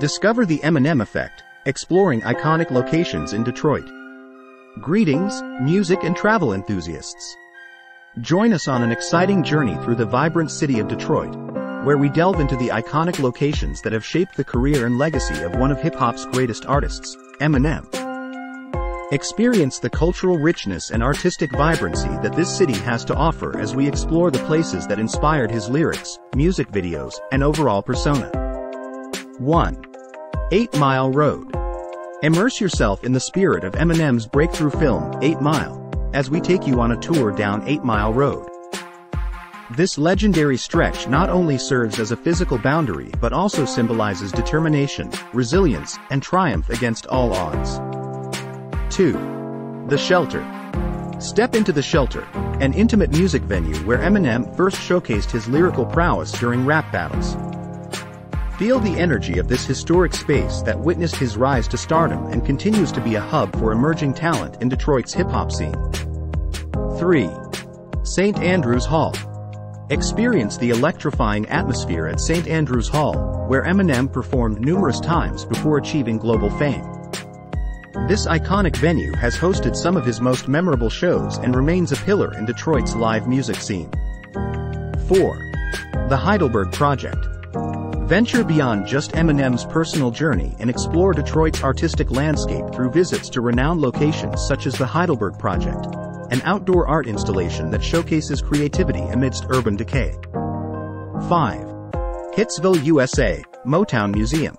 Discover the Eminem Effect, exploring iconic locations in Detroit. Greetings, music and travel enthusiasts. Join us on an exciting journey through the vibrant city of Detroit, where we delve into the iconic locations that have shaped the career and legacy of one of hip-hop's greatest artists, Eminem. Experience the cultural richness and artistic vibrancy that this city has to offer as we explore the places that inspired his lyrics, music videos, and overall persona. 1. 8 Mile Road. Immerse yourself in the spirit of Eminem's breakthrough film, 8 Mile, as we take you on a tour down 8 Mile Road. This legendary stretch not only serves as a physical boundary but also symbolizes determination, resilience, and triumph against all odds. 2. The Shelter. Step into The Shelter, an intimate music venue where Eminem first showcased his lyrical prowess during rap battles. Feel the energy of this historic space that witnessed his rise to stardom and continues to be a hub for emerging talent in Detroit's hip-hop scene. 3. St. Andrews Hall. Experience the electrifying atmosphere at St. Andrews Hall, where Eminem performed numerous times before achieving global fame. This iconic venue has hosted some of his most memorable shows and remains a pillar in Detroit's live music scene. 4. The Heidelberg Project. Venture beyond just Eminem's personal journey and explore Detroit's artistic landscape through visits to renowned locations such as the Heidelberg Project, an outdoor art installation that showcases creativity amidst urban decay. 5. Hitsville, U.S.A., Motown Museum.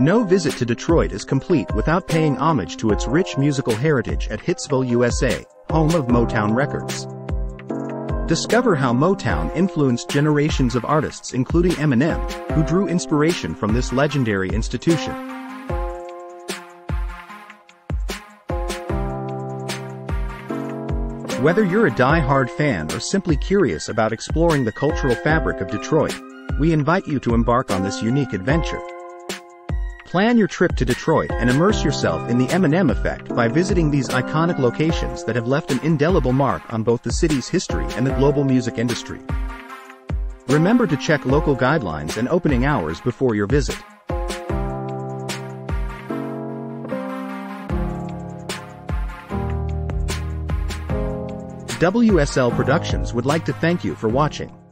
No visit to Detroit is complete without paying homage to its rich musical heritage at Hitsville, U.S.A., home of Motown Records. Discover how Motown influenced generations of artists including Eminem, who drew inspiration from this legendary institution. Whether you're a die-hard fan or simply curious about exploring the cultural fabric of Detroit, we invite you to embark on this unique adventure. Plan your trip to Detroit and immerse yourself in the Eminem Effect by visiting these iconic locations that have left an indelible mark on both the city's history and the global music industry. Remember to check local guidelines and opening hours before your visit. WSL Productions would like to thank you for watching.